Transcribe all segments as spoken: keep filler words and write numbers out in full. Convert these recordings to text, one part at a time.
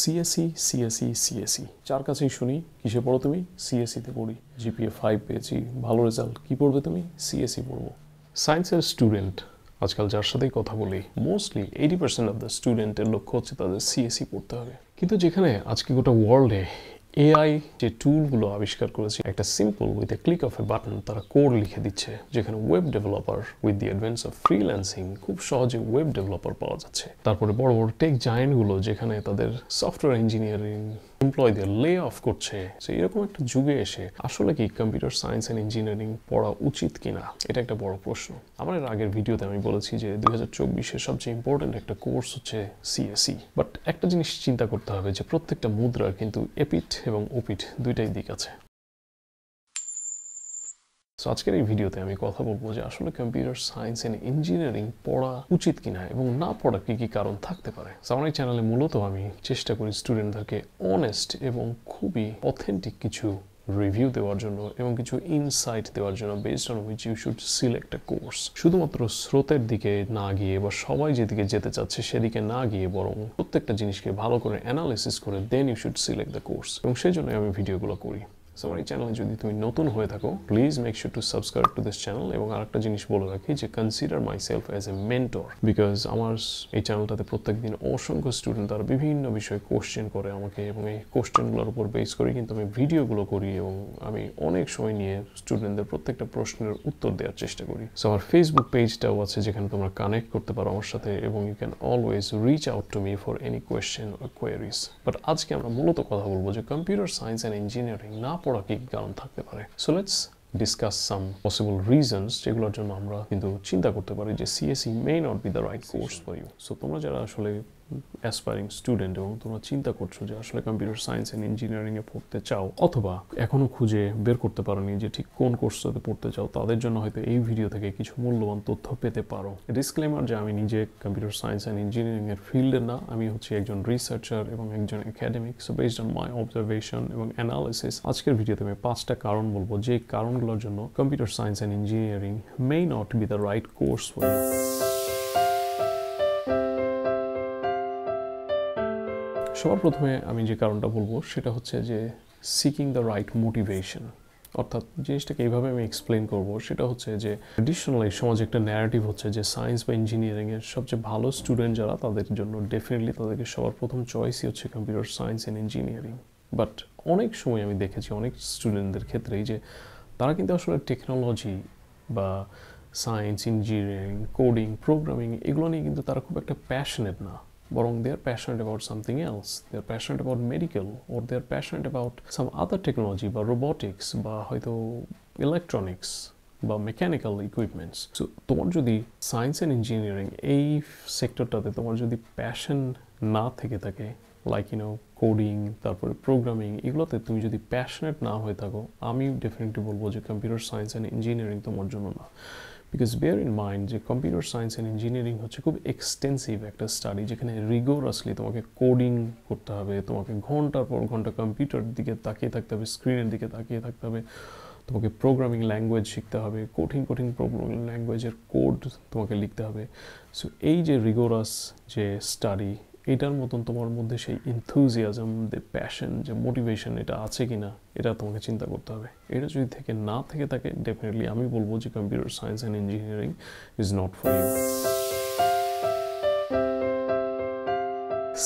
CSC CSC CSC যার কাছেই শুনি কিসে পড়ো তুমি সিএসসিতে পড়ি জিপিএ ফাইভ পেয়েছি ভালো রেজাল্ট কি পড়বে তুমি সিএসসি পড়বো সায়েন্সের স্টুডেন্ট আজকাল যার সাথেই কথা বলি mostly eighty percent of the স্টুডেন্টের লক্ষ্য হচ্ছে তাদের সিএসসি পড়তে হবে কিন্তু যেখানে আজকে গোটা ওয়ার্ল্ডে এআই যে টুলগুলো আবিষ্কার করেছে একটা simple with a click of a button তারা কোড লিখে দিচ্ছে যেখানে web developer with the advance of freelancing খুব সহজে ওয়েব ডেভেলপার পাওয়া যাচ্ছে তারপরে বড় বড় টেক জায়ান্টগুলো যেখানে তাদের সফটওয়্যার ইঞ্জিনিয়ারিং এমপ্লয়ীদের লে অফ করছে সে এরকম একটা যুগে এসে আসলে কি কম্পিউটার সায়েন্স অ্যান্ড ইঞ্জিনিয়ারিং পড়া উচিত কিনা এটা একটা বড় প্রশ্ন আমার এর আগের ভিডিওতে আমি বলেছি যে দুই হাজার চব্বিশের সবচেয়ে ইম্পর্টেন্ট একটা কোর্স হচ্ছে সিএসসি বাট একটা জিনিস চিন্তা করতে হবে যে প্রত্যেকটা মুদ্রার কিন্তু এপিট এবং ওপিট দুইটাই দিক আছে সো আজকের এই ভিডিওতে আমি কথা বলবো যে আসলে কম্পিউটার সায়েন্স এন্ড ইঞ্জিনিয়ারিং পড়া উচিত কিনা এবং না পড়া কি কি কারণ থাকতে পারে আমার এই চ্যানেলে মূলত আমি চেষ্টা করি স্টুডেন্টদেরকে অনেস্ট এবং খুবই অথেন্টিক কিছু রিভিউ দেওয়ার জন্য এবং কিছু ইনসাইট দেওয়ার জন্য based on which you should select a course শুধুমাত্র স্রোতের দিকে না গিয়ে বা সবাই যেদিকে যেতে চাচ্ছে সেদিকে না গিয়ে বরং প্রত্যেকটা জিনিসকে ভালো করে অ্যানালাইসিস করে then you should select the course এবং সেই জন্য আমি ভিডিওগুলো করি আমার এই চ্যানেলে যদি তুমি নতুন হয়ে থাকো please make sure to subscribe to this channel এবং আরেকটা জিনিস বলে রাখি যে consider myself as a mentor because আমার এই চ্যানেলটাতে প্রত্যেকদিন অসংখ্য স্টুডেন্ট তারা বিভিন্ন বিষয়ে কোশ্চেন করে আমাকে এবং এই কোশ্চেনগুলোর উপর বেস করে কিন্তু আমি ভিডিওগুলো করি এবং আমি অনেক সময় নিয়ে স্টুডেন্টদের প্রত্যেকটা প্রশ্নের উত্তর দেওয়ার চেষ্টা করি সো আমার ফেসবুক পেজটাও আছে যেখানে তোমরা কানেক্ট করতে পারো আমার সাথে এবং you can always reach out to me for any question or queries but আজকে আমরা মূলত কথা বলবো যে কম্পিউটার সায়েন্স অ্যান্ড ইঞ্জিনিয়ারিং না পড়া কি কারণ থাকতে পারে so let's discuss some possible reasons যেগুলোর জন্য আমরা কিন্তু চিন্তা করতে পারি যে CSC may not be the right course for you so তোমরা যারা আসলে অ্যাসপায়ারিং স্টুডেন্ট এবং তোমরা চিন্তা করছো যে আসলে কম্পিউটার সায়েন্স অ্যান্ড ইঞ্জিনিয়ারিংয়ে পড়তে চাও অথবা এখনও খুঁজে বের করতে পারোনি যে ঠিক কোন কোর্সটাতে পড়তে চাও তাদের জন্য হয়তো এই ভিডিও থেকে কিছু মূল্যবান তথ্য পেতে পারো ডিসক্লেমার যে আমি নিজে কম্পিউটার সায়েন্স অ্যান্ড ইঞ্জিনিয়ারিংয়ের ফিল্ডে না আমি হচ্ছি একজন রিসার্চার এবং একজন academic so based on my observation এবং অ্যানালিসিস আজকের ভিডিওতে আমি পাঁচটা কারণ বলবো যে কারণগুলোর জন্য computer science and engineering may not be the right course for you সবার প্রথমে আমি যে কারণটা বলবো সেটা হচ্ছে যে সিকিং দ্য রাইট মোটিভেশন অর্থাৎ জিনিসটাকে এইভাবে আমি এক্সপ্লেন করবো সেটা হচ্ছে যে ট্রেডিশনাল এই সমাজে একটা ন্যারেটিভ হচ্ছে যে সায়েন্স বা ইঞ্জিনিয়ারিংয়ের সবচেয়ে ভালো স্টুডেন্ট যারা তাদের জন্য ডেফিনেটলি তাদেরকে সবার প্রথম চয়েসই হচ্ছে computer science and engineering but অনেক সময় আমি দেখেছি অনেক স্টুডেন্টদের ক্ষেত্রেই যে তারা কিন্তু আসলে টেকনোলজি বা সায়েন্স ইঞ্জিনিয়ারিং কোডিং প্রোগ্রামিং এগুলো নিয়ে কিন্তু তারা খুব একটা প্যাশনেট না Borong they are passionate about something else. They are passionate about medical, or they are passionate about some other technology, ba robotics, ba hoyto electronics, ba mechanical equipments. So, tomar jodi science and engineering, ei sector ta te tomar jodi passion na theke thake, like you know, coding, tarpore programming, eglo te tumi jodi passionate na hoye thako, ami definitely bolbo je computer science and engineering tomar jonno na. Because bear in mind যে computer science and engineering হচ্ছে খুব extensive একটা study যেখানে rigorously তোমাকে coding করতে হবে তোমাকে ঘন্টার পর ঘন্টা কম্পিউটার দিকে তাকিয়ে থাকতে হবে স্ক্রিনের দিকে তাকিয়ে থাকতে হবে তোমাকে প্রোগ্রামিং ল্যাঙ্গুয়েজ শিখতে হবে কঠিন কঠিন প্রোগ্রামিং ল্যাঙ্গুয়েজের কোড তোমাকে লিখতে হবে সো এই যে রিগোরাস যে স্টাডি এটার মতন তোমার মধ্যে সেই ইনথুজিয়াজম দ্য প্যাশন যে মোটিভেশন এটা আছে কিনা এটা তোমাকে চিন্তা করতে হবে এটা যদি থেকে না থেকে থাকে ডেফিনেটলি আমি বলবো যে computer science and engineering is not for you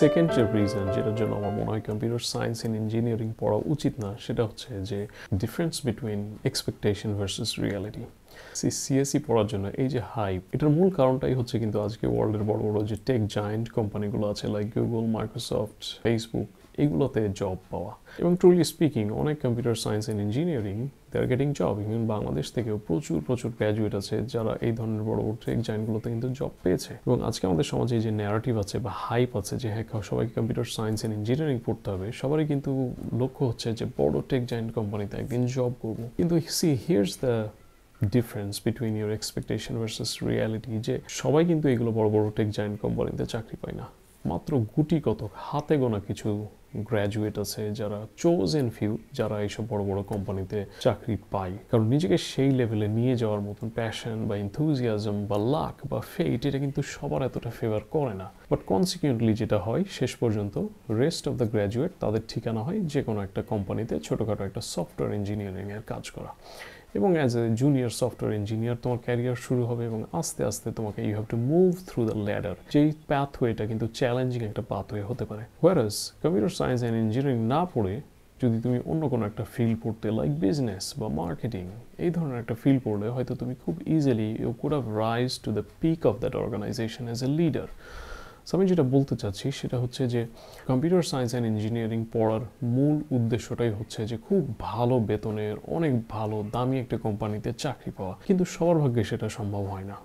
second যে রিজন যেটার জন্য আমার মনে হয় কম্পিউটার সায়েন্স অ্যান্ড ইঞ্জিনিয়ারিং পড়া উচিত না সেটা হচ্ছে যে difference between expectation versus reality C CSC পড়ার জন্য এই যে হাইপ এটার মূল কারণটাই হচ্ছে কিন্তু আজকে ওয়ার্ল্ডের বড় বড় যে টেক জায়ান্ট কোম্পানিগুলো আছে লাইক গুগল মাইক্রোসফট ফেসবুক এগুলোতে জব পাওয়া এবং ট্রুলি স্পিকিং অনেক computer science and engineering they are getting job even Bangladesh থেকেও প্রচুর প্রচুর গ্র্যাজুয়েট আছে যারা এই ধরনের বড় বড় টেক জায়ান্টগুলোতে কিন্তু জব পেয়েছে এবং আজকে আমাদের সমাজে যে ন্যারেটিভ আছে বা হাইপ আছে যে হ্যাঁ সবাইকে কম্পিউটার সায়েন্স অ্যান্ড ইঞ্জিনিয়ারিং পড়তে হবে সবারই কিন্তু লক্ষ্য হচ্ছে যে বড় টেক জায়ান্ট কোম্পানিতে একদিন জব করবো কিন্তু see here's the difference between your expectation versus reality যে সবাই কিন্তু এগুলো বড় বড় টেক জায়ান্ট কোম্পানিতে চাকরি পায় না মাত্র গুটি কতক হাতে গোনা কিছু গ্র্যাজুয়েট আছে যারা চোজেন ফিউ যারা এইসব বড় বড় কোম্পানিতে চাকরি পায় কারণ নিজেকে সেই লেভেলে নিয়ে যাওয়ার মতন প্যাশন বা এনথুজিয়াজম বা লাক বা ফেট এটা কিন্তু সবার এতটা ফেভার করে না বাট কনসিকুয়েন্টলি যেটা হয় শেষ পর্যন্ত রেস্ট অফ দ্য গ্র্যাজুয়েট তাদের ঠিকানা হয় যে কোনো একটা কোম্পানিতে ছোটখাটো একটা সফটওয়্যার ইঞ্জিনিয়ারিংয়ের কাজ করা এবং as a junior software engineer তোমার ক্যারিয়ার শুরু হবে এবং আস্তে আস্তে তোমাকে you have to move through the ladder যেই প্যাথওয়েটা কিন্তু চ্যালেঞ্জিং একটা পাথওয়ে হতে পারে whereas computer science and engineering না পড়ে যদি তুমি অন্য কোনো একটা ফিল্ড পড়তে লাইক বিজনেস বা মার্কেটিং এই ধরনের একটা ফিল্ড পড়লে হয়তো তুমি খুব easily you could have rise to the peak of that organization as a leader so আমি যেটা বলতে চাচ্ছি সেটা হচ্ছে যে কম্পিউটার সায়েন্স অ্যান্ড ইঞ্জিনিয়ারিং পড়ার মূল উদ্দেশ্যটাই হচ্ছে যে খুব ভালো বেতনের অনেক ভালো দামি একটা কোম্পানিতে চাকরি পাওয়া কিন্তু সবার ভাগ্যে সেটা সম্ভব হয় না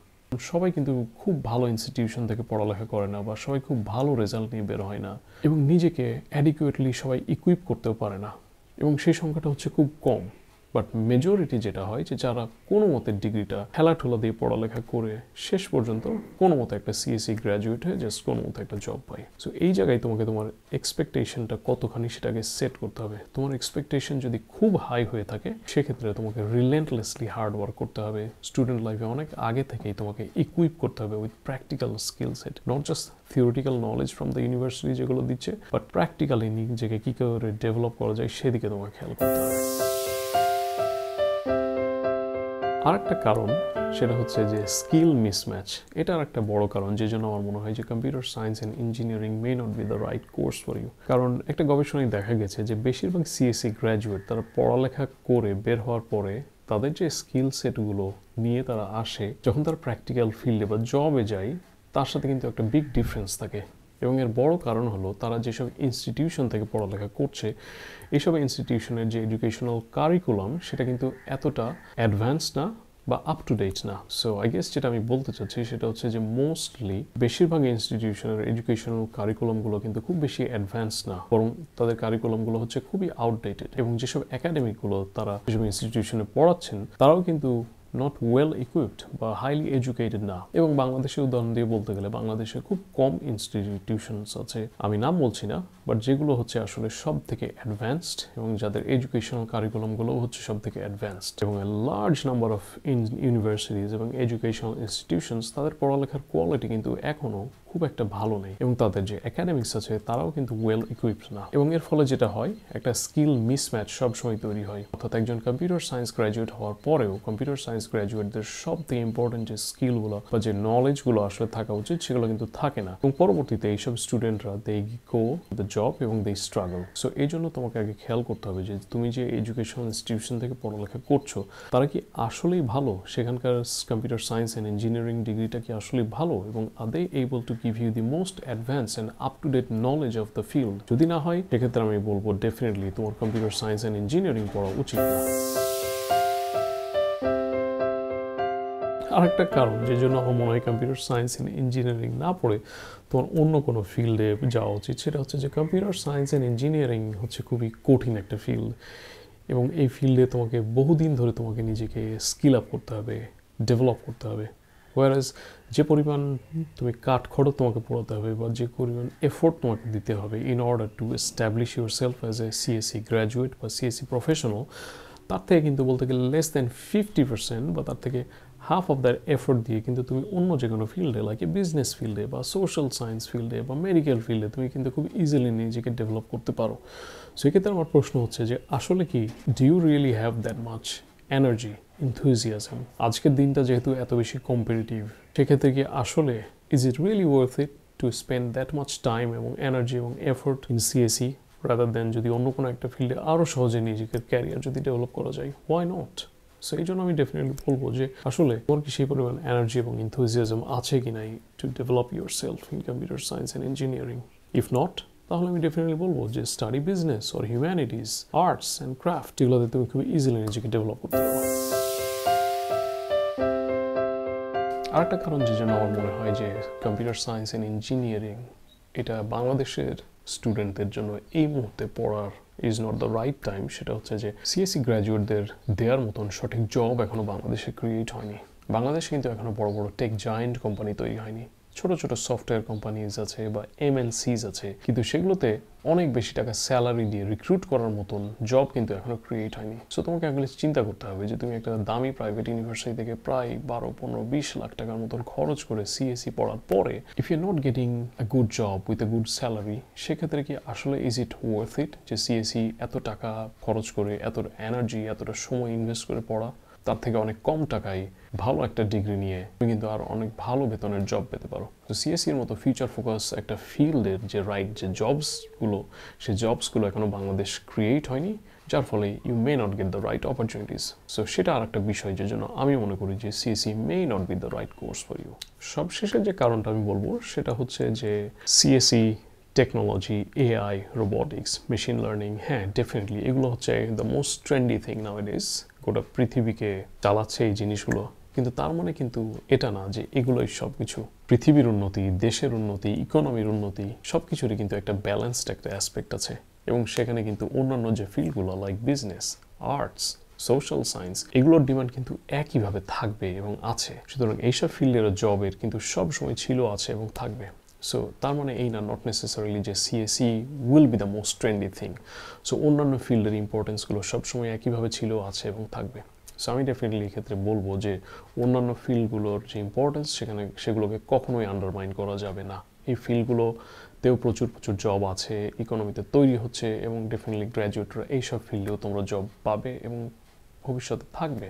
সবাই কিন্তু খুব ভালো ইনস্টিটিউশন থেকে পড়ালেখা করে না বা সবাই খুব ভালো রেজাল্ট নিয়ে বের হয় না এবং নিজেকে অ্যাডিকুয়েটলি সবাই ইকুইপ করতেও পারে না এবং সেই সংখ্যাটা হচ্ছে খুব কম বাট মেজরিটি যেটা হয় যে যারা কোনো মতে ডিগ্রিটা খেলাঠোলা দিয়ে পড়ালেখা করে শেষ পর্যন্ত কোনো মতে একটা সিএসসি গ্র্যাজুয়েট হয়ে জাস্ট কোনো মতে একটা জব পায় সো এই জায়গায় তোমাকে তোমার এক্সপেকটেশনটা কতখানি সেটাকে সেট করতে হবে তোমার এক্সপেকটেশন যদি খুব হাই হয়ে থাকে সেক্ষেত্রে তোমাকে রিলেন্টলেসলি হার্ড ওয়ার্ক করতে হবে স্টুডেন্ট লাইফে অনেক আগে থেকেই তোমাকে ইকুইপ করতে হবে with practical skill set not just theoretical knowledge from the university যেগুলো দিচ্ছে বাট প্র্যাকটিক্যালি নিজেকে কী করে ডেভেলপ করা যায় সেদিকে তোমাকে খেয়াল করতে হবে আর একটা কারণ সেটা হচ্ছে যে স্কিল মিসম্যাচ এটার একটা বড় কারণ যে জন্য আমার মনে হয় যে computer science and engineering may not be the right course for you কারণ একটা গবেষণায় দেখা গেছে যে বেশিরভাগ সিএসসি গ্র্যাজুয়েট তারা পড়ালেখা করে বের হওয়ার পরে তাদের যে স্কিল সেটগুলো নিয়ে তারা আসে যখন তারা প্র্যাকটিক্যাল ফিল্ডে বা জবে যায় তার সাথে কিন্তু একটা বিগ ডিফারেন্স থাকে এবং এর বড় কারণ হলো তারা যেসব ইনস্টিটিউশন থেকে পড়ালেখা করছে এইসব ইনস্টিটিউশনের যে এডুকেশনাল কারিকুলাম সেটা কিন্তু এতটা অ্যাডভান্স না বা আপ টু ডেট না সো আই গেস যেটা আমি বলতে চাচ্ছি সেটা হচ্ছে যে মোস্টলি বেশিরভাগ ইনস্টিটিউশনের এডুকেশনাল কারিকুলামগুলো কিন্তু খুব বেশি অ্যাডভান্স না বরং তাদের কারিকুলামগুলো হচ্ছে খুবই আউটডেটেড এবং যেসব অ্যাকাডেমিকগুলো তারা যেসব ইনস্টিটিউশনে পড়াচ্ছেন তারাও কিন্তু not well equipped বা highly educated না এবং বাংলাদেশের উদাহরণ দিয়ে বলতে গেলে বাংলাদেশে খুব কম ইনস্টিটিউশনস আছে আমি নাম বলছি না বাট যেগুলো হচ্ছে আসলে সব থেকে অ্যাডভান্সড এবং যাদের এডুকেশনাল কারিকুলামগুলো হচ্ছে সব থেকে অ্যাডভান্সড এবং লার্জ নাম্বার অফ ইউনিভার্সিটিজ এবং এডুকেশনাল ইনস্টিটিউশনস তাদের পড়ালেখার কোয়ালিটি কিন্তু এখনও খুব একটা ভালো নেই এবং তাদের যে অ্যাকাডেমিক্স আছে তারাও কিন্তু ওয়েল ইকুইপড না এবং এর ফলে যেটা হয় একটা স্কিল মিসম্যাচ সবসময় তৈরি হয় অর্থাৎ একজন কম্পিউটার সায়েন্স গ্র্যাজুয়েট হওয়ার পরেও কম্পিউটার সায়েন্স গ্র্যাজুয়েটদের সব থেকে ইম্পর্টেন্ট যে স্কিলগুলো বা যে নলেজগুলো আসলে থাকা উচিত সেগুলো কিন্তু থাকে না এবং পরবর্তীতে এইসব স্টুডেন্টরা দে গো দ্য জব এবং দে স্ট্রাগল সো এই জন্য তোমাকে আগে খেয়াল করতে হবে যে তুমি যে এডুকেশনাল ইনস্টিটিউশন থেকে পড়ালেখা করছো তারা কি আসলেই ভালো সেখানকার কম্পিউটার সায়েন্স অ্যান্ড ইঞ্জিনিয়ারিং ডিগ্রিটা কি আসলেই ভালো এবং আর they able to give you the most advanced and up-to-date knowledge of the field. যদি না হয় সেক্ষেত্রে আমি বলবো definitely তোমার computer science and engineering পড়া উচিত না। আরেকটা কারণ যে জন্য আমার মনে হয় কম্পিউটার সায়েন্স অ্যান্ড ইঞ্জিনিয়ারিং না পড়ে তোমার অন্য কোনো ফিল্ডে যাওয়া উচিত সেটা হচ্ছে যে কম্পিউটার সায়েন্স অ্যান্ড ইঞ্জিনিয়ারিং হচ্ছে খুবই কঠিন একটা ফিল্ড এবং এই ফিল্ডে তোমাকে বহুদিন ধরে তোমাকে নিজেকে স্কিল আপ করতে হবে ডেভেলপ করতে হবে Whereas যে পরিমাণ তুমি কাঠখড় তোমাকে পড়াতে হবে বা যে পরিমাণ এফোর্ট তোমাকে দিতে হবে in order to establish yourself as a CSC graduate বা সিএসসি প্রফেশনাল তার থেকে কিন্তু বলতে গেলে লেস দ্যান ফিফটি পার্সেন্ট বা তার থেকে হাফ অফ দ্যাট এফোর্ট দিয়ে কিন্তু তুমি অন্য যে কোনো ফিল্ডে লাইক বিজনেস ফিল্ডে বা সোশ্যাল সায়েন্স ফিল্ডে বা মেডিকেল ফিল্ডে তুমি কিন্তু খুব ইজিলি নিজেকে ডেভেলপ করতে পারো সেক্ষেত্রে আমার প্রশ্ন হচ্ছে যে আসলে কি do you really have that much energy enthusiasm আজকের দিনটা যেহেতু এত বেশি কম্পিটিটিভ সেক্ষেত্রে কি আসলে is it really worth it to spend that much time এবং এনার্জি এবং effort in CSE rather than যদি অন্য কোনো একটা ফিল্ডে আরও সহজে নিজেকে ক্যারিয়ার যদি ডেভেলপ করা যায় হোয়াই নট সো এই জন্য আমি ডেফিনেটলি বলবো যে আসলে তোমার কি সেই পরিমাণ এনার্জি এবং enthusiasm আছে কি নাই to develop yourself in computer science and engineering if not তাহলে আমি ডেফিনেটলি বলবো যে study business or humanities arts and craft এগুলোতে তুমি খুব ইজিলি নিজেকে ডেভেলপ করতে পারো আরেকটা কারণ যে জন্য আমার মনে হয় যে কম্পিউটার সায়েন্স অ্যান্ড ইঞ্জিনিয়ারিং এটা বাংলাদেশের স্টুডেন্টদের জন্য এই মুহূর্তে পড়ার is not the right time সেটা হচ্ছে যে সিএসসি গ্র্যাজুয়েটদের দেওয়ার মতন সঠিক জব এখনও বাংলাদেশে ক্রিয়েট হয়নি বাংলাদেশে কিন্তু এখনও বড় বড় টেক জায়ান্ট কোম্পানি তৈরি হয়নি छोटो छोटो सॉफ्टवेयर कंपनीज आछे बा एमएनसीज आछे किन्तु सेगुलोते अनेक बेशी टाका सैलारि दिए रिक्रुट करार मतन जब किन्तु एखोनो क्रिएट हयनि। सो तोमाके आसले चिंता करते होबे जे तुमि एकटा दामी प्राइवेट यूनिवर्सिटी थेके प्राय बारो पंद्रो बीस लाख टाकार मतन खरच करे सीएसई पढ़ार परे if you are not getting a good job with a good salary सेई क्षेत्रे कि आसले इज इट वर्थ इट जे सीएसई एत टाका खरच करे एत एनार्जी एतटा समय इनवेस्ट करे पढ़ा तार थेके अनेक कम टाकाय भालो एक डिग्री निये तुमि किन्तु आर अनेक भालो वेतनेर जब पेते पारो। तो सीएसईर मतो फ्यूचर फोकस एक फील्डेर जे राइट जे जब्सगुलो से जब्सगुलो एखोनो बांग्लादेश क्रिएट हयनि जार फले you may not get the right opportunities. So सेटा आरेकटा विषय जेर जोन्नो आमि मने करि जे CSE may not be the right course for you. सबशेषे जे कारणटा आमि बोलबो सेटा होच्छे जे CSE technology, A I, robotics, machine learning, हाँ definitely एगुलो होच्छे the most trendy thing nowadays गोटा पृथ्वी के चालाच्छे এই জিনিসগুলো। কিন্তু তার মানে কিন্তু এটা না যে এগুলোই সবকিছু। পৃথিবীর উন্নতি, দেশের উন্নতি, ইকোনমির উন্নতি সবকিছুরই কিন্তু একটা ব্যালেন্সড একটা অ্যাসপেক্ট আছে এবং সেখানে কিন্তু অন্যান্য যে ফিল্ডগুলো like business, arts, social science এগুলোর ডিমান্ড কিন্তু একই ভাবে থাকবে এবং আছে। সুতরাং এইসব ফিল্ডের জবের কিন্তু সব সময় ছিল, আছে এবং থাকবে। सो तार माने एई ना नट नेसेसारिली जे CSE will be the most trendy thing. So अन्यान्य फिल्डर इम्पोर्टेंसगुलो सब समय एकईभावे छिलो, आछे एबं थाकबे। सो आमी डेफिनेटली क्षेत्रे बोलबो जे अन्यान्य फिल्डगुलोर जे इम्पोर्टेंस सेखाने सेगुलोके कखनोई आंडारमाइन करा जाबे ना। এই ফিল্ডগুলোতেও প্রচুর প্রচুর জব আছে, ইকোনমিতে তৈরি হচ্ছে এবং ডেফিনেটলি গ্র্যাজুয়েটরা এইসব ফিল্ডেও তোমরা জব পাবে এবং ভবিষ্যতে থাকবে।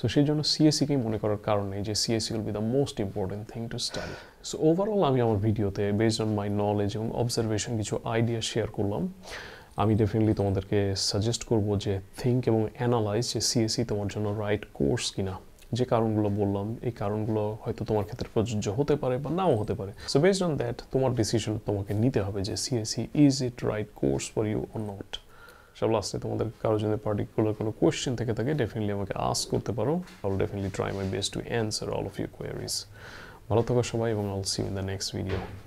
सो सेई जोन्नो सीएसई के मने करार कारणे जे CSE will be the most important thing to study. So overall आमी आमार भिडियोते बेस्ड ऑन माई नलेज एबं अबजारभेशन किछु आइडिया शेयर करलाम। आमी डेफिनेटली तोमादेरके सजेस्ट करब जे थिंक एबं एनालाइज जे सीएसई तोमार जोन्नो राइट कोर्स किना। যে কারণগুলো বললাম এই কারণগুলো হয়তো তোমার ক্ষেত্রে প্রযোজ্য হতে পারে বা নাও হতে পারে। সো বেসড অন দ্যাট তোমার ডিসিশন তোমাকে নিতে হবে যে CSE is it right course for you or not. সব লাস্টে তোমাদের কারোর জন্য পার্টিকুলার কোনো কোয়েশ্চেন থেকে থাকে ডেফিনেটলি আমাকে আস্ক করতে পারো। I will definitely try my best to answer all of your queries. ভালো থাকো সবাই এবং I will see you in the next video.